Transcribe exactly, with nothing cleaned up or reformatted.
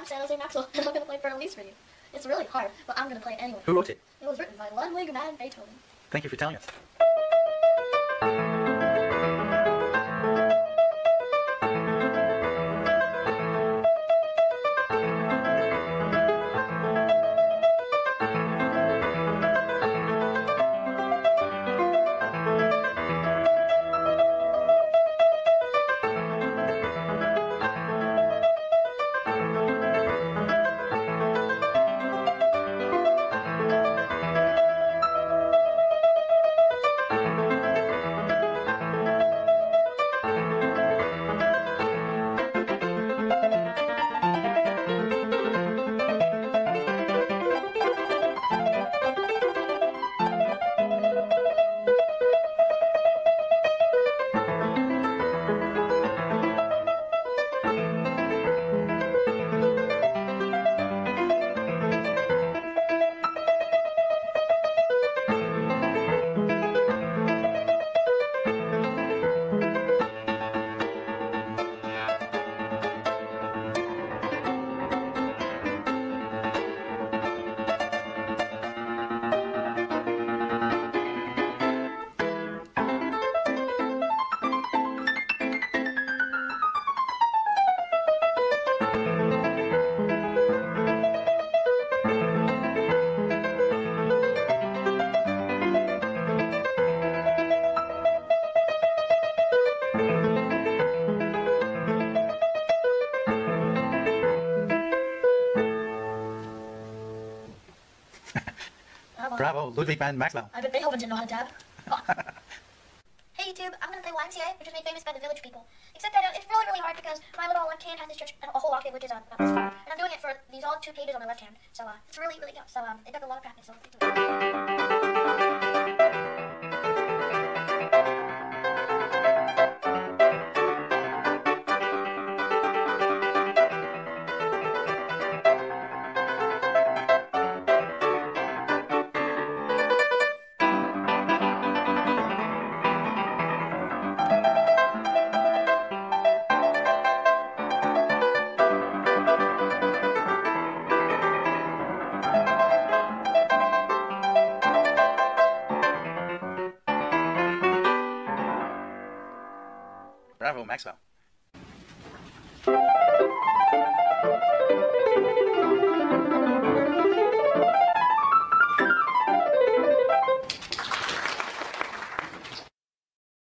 I'm SanJoseMaxwell, and I'm gonna play Fur Elise for you. It's really hard, but I'm gonna play it anyway. Who wrote it? It was written by Ludwig van Beethoven. Thank you for telling us. Bravo, Ludwig van Maxwell. I bet Beethoven didn't know how to dab. Oh. Hey YouTube, I'm gonna play Y M C A, which was made famous by the Village People. Except that it's really, really hard because my little left hand has this church and a whole octave, which is on about this far. And I'm doing it for these all two pages on my left hand. So uh, it's really, really tough. So um, it took a lot of practice. So Bravo, Maxwell.